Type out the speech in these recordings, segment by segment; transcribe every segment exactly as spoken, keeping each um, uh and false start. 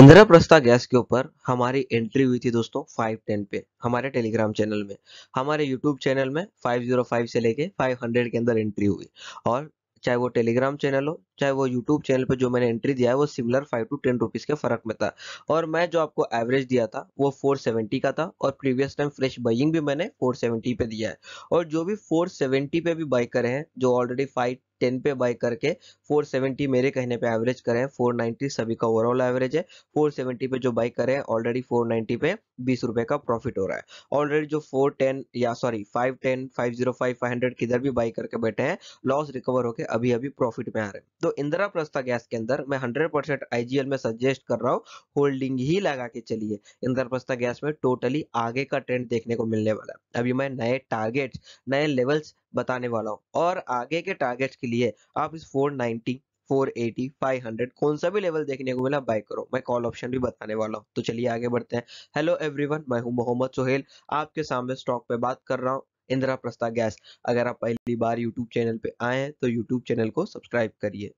Indraprastha gas के ऊपर हमारी एंट्री हुई थी दोस्तों फाइव टेन पे हमारे टेलीग्राम चैनल में, हमारे यूट्यूब चैनल में फाइव ज़ीरो फाइव से लेके फाइव हंड्रेड के अंदर एंट्री हुई, और चाहे वो टेलीग्राम चैनल हो चाहे वो यूट्यूब चैनल पे जो मैंने एंट्री दिया है वो similar five to ten rupees के फर्क में था। और मैं जो आपको एवरेज दिया था वो फोर सेवेंटी का था, और प्रीवियस टाइम फ्रेश बाइंग भी मैंने फोर सेवेंटी पे दिया है, और जो भी फोर सेवेंटी पे भी बाई करे हैं, जो ऑलरेडी फाइव टेन पे बाई करके फोर सेवेंटी मेरे कहने पे एवरेज करे हैं, फोर नाइंटी सभी का ओवरऑल एवरेज है, फोर सेवेंटी पे जो बाई करे हैं ऑलरेडी फोर नाइंटी पे बीस रुपए का प्रॉफिट हो रहा है। ऑलरेडी जो फोर टेन या sorry five ten, five zero five, five hundred किधर भी बाई करके बैठे हैं, लॉस रिकवर होके अभी अभी प्रॉफिट में आ रहे हैं। तो इंद्रप्रस्था गैस के अंदर मैं हंड्रेड परसेंट आईजीएल में सजेस्ट कर रहा हूँ होल्डिंग ही लगा के चलिए। इंद्रप्रस्था गैस में टोटली आगे का ट्रेंड देखने को मिलने वाला है। अभी मैं नए टारगेट्स नए लेवल्स बताने वाला हूँ, और आगे के टारगेट्स के लिए आप इस four ninety four eighty, five hundred कौन सा भी लेवल देखने को मिला बाय करो, मैं कॉल ऑप्शन भी बताने वाला हूँ। तो चलिए आगे बढ़ते हैं। हेलो एवरीवन, मैं हूँ मोहम्मद सोहेल, आपके सामने स्टॉक पे बात कर रहा हूँ इंद्रप्रस्था गैस। अगर आप पहली बार यूट्यूब चैनल पे आए हैं तो यूट्यूब चैनल को सब्सक्राइब करिए।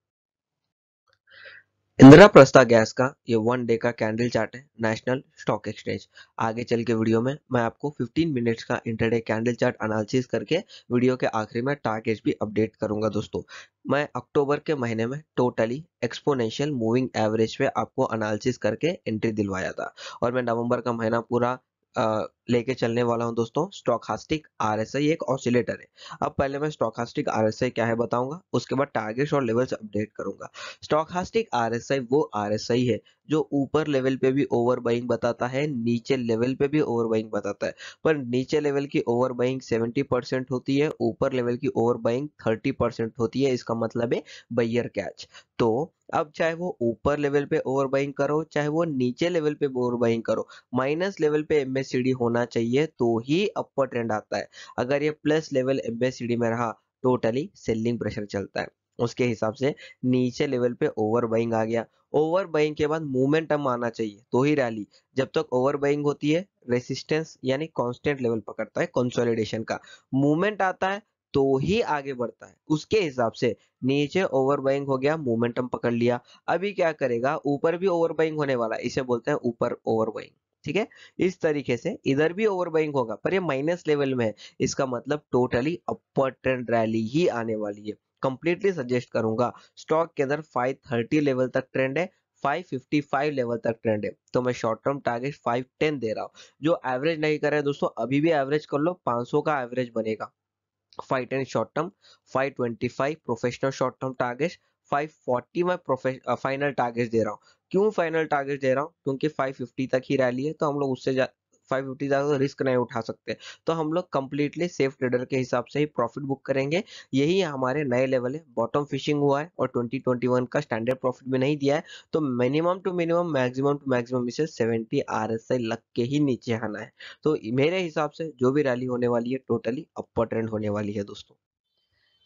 इंद्रप्रस्था गैस का ये वन डे का कैंडल चार्ट है नेशनल स्टॉक एक्सचेंज। आगे चल के वीडियो में मैं आपको फिफ्टीन मिनट्स का इंटरडे कैंडल चार्ट एनालिसिस करके वीडियो के आखिरी में टारगेट्स भी अपडेट करूंगा। दोस्तों मैं अक्टूबर के महीने में टोटली एक्सपोनेंशियल मूविंग एवरेज पे आपको एनालिसिस करके एंट्री दिलवाया था, और मैं नवम्बर का महीना पूरा आ, लेके चलने वाला हूं दोस्तों। स्टॉकास्टिक आरएसआई एक ऑसिलेटर है। अब पहले मैं स्टॉकास्टिक आरएसआई क्या है बताऊंगा, उसके बाद टारगेट्स और लेवल्स अपडेट करूंगा। स्टॉकास्टिक आरएसआई वो आरएसआई है जो ऊपर लेवल पे भी ओवर बाइंग बताता है, नीचे लेवल पे भी ओवर बाइंग बताता है, पर नीचे लेवल की ओवर बाइंग सेवेंटी परसेंट होती है, ऊपर लेवल की ओवर बाइंग थर्टी परसेंट होती है। इसका मतलब है बायर कैच। तो अब चाहे वो ऊपर लेवल पे ओवर बाइंग करो चाहे वो नीचे लेवल पे ओवर बाइंग करो, माइनस लेवल पे एमएसीडी होना चाहिए तो ही अपर ट्रेंड आता है। अगर ये प्लस लेवल एमएसीडी में रहा टोटली सेलिंग प्रेशर चलता है। उसके हिसाब से नीचे लेवल पे ओवर बाइंग आ गया, ओवर बाइंग के बाद मोमेंटम आना चाहिए तो ही रैली। जब तक ओवर बाइंग होती है रेसिस्टेंस यानी कांस्टेंट लेवल पकड़ता है कंसोलिडेशन का, मूवमेंट आता है तो ही आगे बढ़ता है। उसके हिसाब से नीचे ओवर बाइंग हो गया, मोमेंटम पकड़ लिया, अभी क्या करेगा ऊपर भी ओवर बाइंग होने वाला है, इसे बोलते हैं ऊपर ओवर बाइंग। ठीक है, इस तरीके से इधर भी ओवर बाइंग होगा पर ये माइनस लेवल में है, इसका मतलब टोटली अपर ट्रेंड रैली ही आने वाली है। कंप्लीटली सजेस्ट करूंगा, स्टॉक के अंदर फाइव थर्टी लेवल तक ट्रेंड है, फाइव फिफ्टी फाइव लेवल तक ट्रेंड है, तो मैं short term target five ten दे रहा हूं। जो एवरेज नहीं कर रहे दोस्तों अभी भी एवरेज कर लो, पाँच सौ का एवरेज बनेगा। Five ten short term, five twenty five professional short term target, five forty मैं प्रोफेशनल फाइनल टारगेट दे रहा हूँ। क्यों फाइनल टारगेट दे रहा हूँ? क्योंकि फाइव फिफ्टी तक ही रैली है, तो हम लोग उससे फाइव फिफ्टी ज्यादा रिस्क नहीं उठा सकते, तो हम लोग कंप्लीटली सेफ ट्रेडर के हिसाब से ही प्रॉफिट बुक करेंगे। यही हमारे नए लेवल है, बॉटम फिशिंग हुआ है और ट्वेंटी ट्वेंटी वन का स्टैंडर्ड प्रॉफिट भी नहीं दिया है, तो minimum to minimum maximum to maximum इसे सेवेंटी आरएसआई लग के ही नीचे आना है। तो मेरे हिसाब से जो भी रैली होने वाली है टोटली अपर ट्रेंड होने वाली है दोस्तों।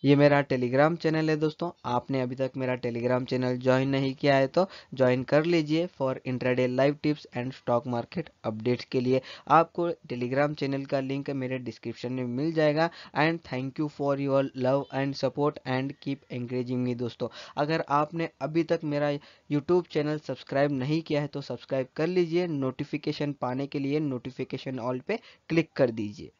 ये मेरा टेलीग्राम चैनल है दोस्तों, आपने अभी तक मेरा टेलीग्राम चैनल ज्वाइन नहीं किया है तो ज्वाइन कर लीजिए for intraday live tips and stock market updates के लिए। आपको टेलीग्राम चैनल का लिंक मेरे डिस्क्रिप्शन में मिल जाएगा। And thank you for your love and support and keep encouraging me दोस्तों। अगर आपने अभी तक मेरा यूट्यूब चैनल सब्सक्राइब नहीं किया है तो सब्सक्राइब कर लीजिए, नोटिफिकेशन पाने के लिए नोटिफिकेशन ऑल पे क्लिक कर दीजिए।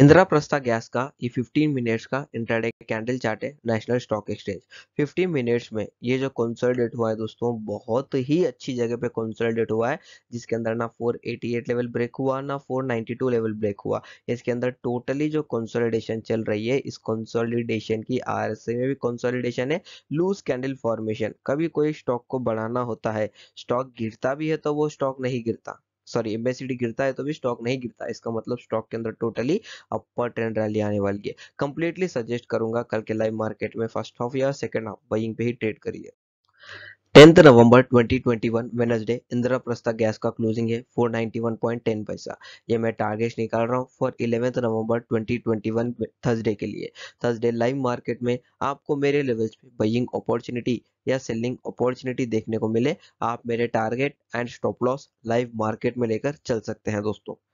इंद्रप्रस्था गैस का ये फिफ्टीन मिनट्स का इंट्राडे कैंडल चार्ट है national stock exchange. Fifteen minutes में ये जो कंसोलिडेट हुआ है दोस्तों बहुत ही अच्छी जगह पे कंसोलिडेट हुआ है, जिसके अंदर ना four eighty eight level break हुआ ना four ninety two level break हुआ। इसके अंदर टोटली जो कंसोलिडेशन चल रही है, इस कंसोलिडेशन की आरएसआई में भी कंसोलिडेशन है, लूज कैंडल फॉर्मेशन। कभी कोई स्टॉक को बढ़ाना होता है, स्टॉक गिरता भी है तो वो स्टॉक नहीं गिरता, सॉरी एमएसीडी गिरता है तो भी स्टॉक नहीं गिरता। इसका मतलब स्टॉक के अंदर टोटली अपर ट्रेंड रैली आने वाली है। कंप्लीटली सजेस्ट करूंगा कल के लाइव मार्केट में फर्स्ट हाफ या सेकंड हाफ बाइंग पे ही ट्रेड करिए। Tenth November twenty twenty one Wednesday Indraprastha gas का क्लोजिंग है four ninety one point ten पैसा। ये मैं टारगेट निकाल रहा हूँ for eleventh November twenty twenty one Thursday के लिए। थर्सडे लाइव मार्केट में आपको मेरे लेवल्स पे बाइंग अपॉर्चुनिटी या सेलिंग अपॉर्चुनिटी देखने को मिले, आप मेरे target and stop loss live market में लेकर चल सकते हैं दोस्तों।